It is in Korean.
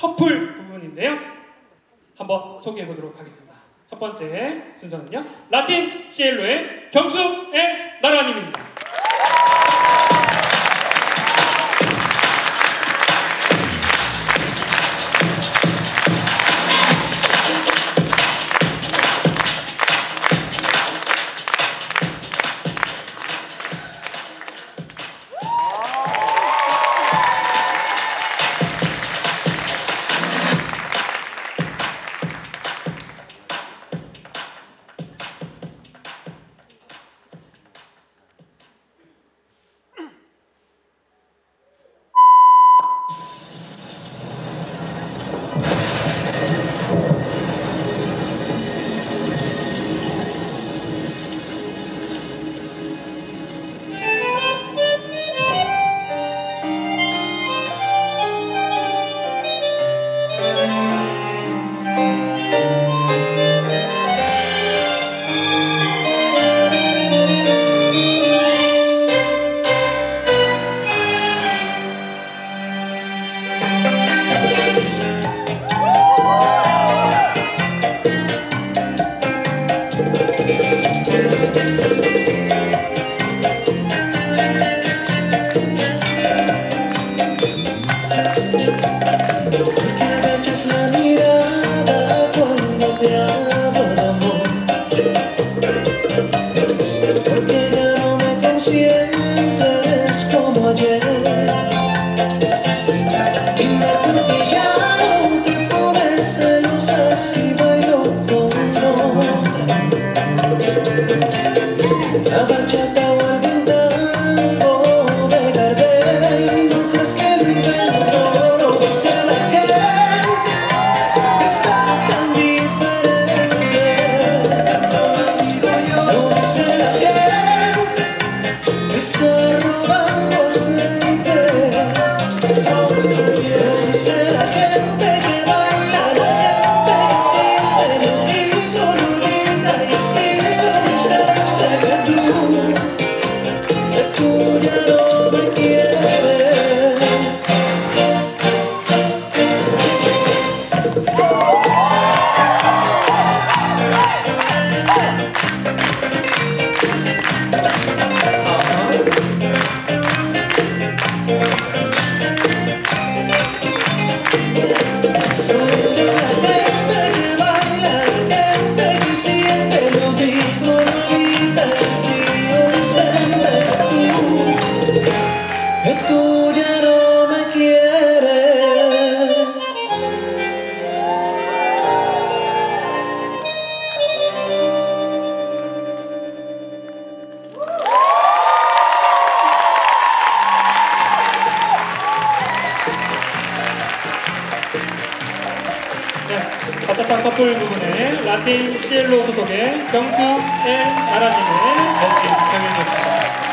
커플 부분인데요. 한번 소개해보도록 하겠습니다. 첫 번째 순서는요, 라틴 시엘로의 경수의 나라님입니다. 바차타 커플 부분의 라틴 시엘로 소속의 경수의 나라님의 멋진 경연이었습니다.